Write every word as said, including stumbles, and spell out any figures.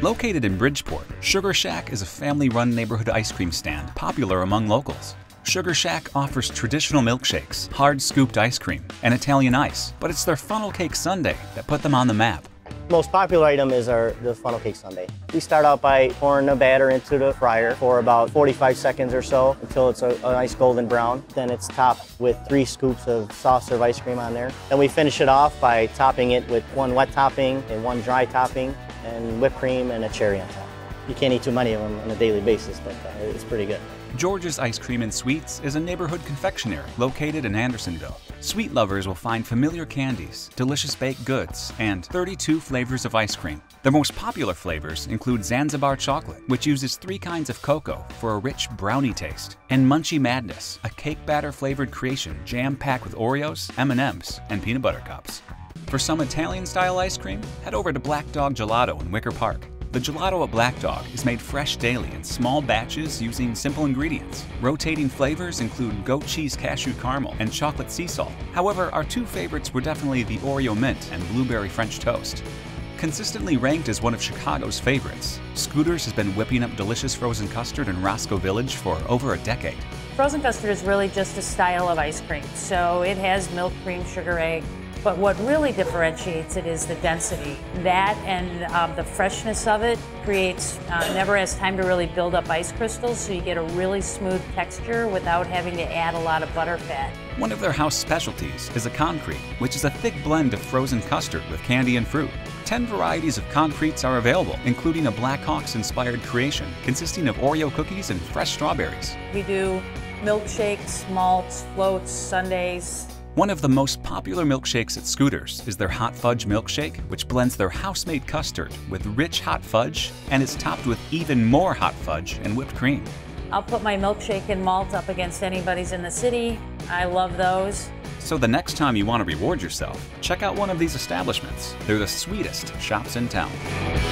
Located in Bridgeport, Sugar Shack is a family-run neighborhood ice cream stand popular among locals. Sugar Shack offers traditional milkshakes, hard-scooped ice cream, and Italian ice, but it's their funnel cake sundae that put them on the map. The most popular item is our the funnel cake sundae. We start out by pouring the batter into the fryer for about forty-five seconds or so until it's a, a nice golden brown. Then it's topped with three scoops of soft serve ice cream on there. Then we finish it off by topping it with one wet topping and one dry topping and whipped cream and a cherry on top. You can't eat too many of them on a daily basis, but it's pretty good. George's Ice Cream and Sweets is a neighborhood confectionery located in Andersonville. Sweet lovers will find familiar candies, delicious baked goods, and thirty-two flavors of ice cream. Their most popular flavors include Zanzibar chocolate, which uses three kinds of cocoa for a rich brownie taste, and Munchie Madness, a cake batter flavored creation jam-packed with Oreos, M and M's, and peanut butter cups. For some Italian-style ice cream, head over to Black Dog Gelato in Wicker Park. The gelato at Black Dog is made fresh daily in small batches using simple ingredients. Rotating flavors include goat cheese cashew caramel and chocolate sea salt. However, our two favorites were definitely the Oreo mint and blueberry French toast. Consistently ranked as one of Chicago's favorites, Scooters has been whipping up delicious frozen custard in Roscoe Village for over a decade. Frozen custard is really just a style of ice cream, so it has milk, cream, sugar, egg. But what really differentiates it is the density. That and um, the freshness of it creates, uh, never has time to really build up ice crystals, so you get a really smooth texture without having to add a lot of butter fat. One of their house specialties is a concrete, which is a thick blend of frozen custard with candy and fruit. ten varieties of concretes are available, including a Black Hawks inspired creation consisting of Oreo cookies and fresh strawberries. We do milkshakes, malts, floats, sundaes. One of the most popular milkshakes at Scooters is their hot fudge milkshake, which blends their house-made custard with rich hot fudge and is topped with even more hot fudge and whipped cream. I'll put my milkshake and malt up against anybody's in the city. I love those. So the next time you want to reward yourself, check out one of these establishments. They're the sweetest shops in town.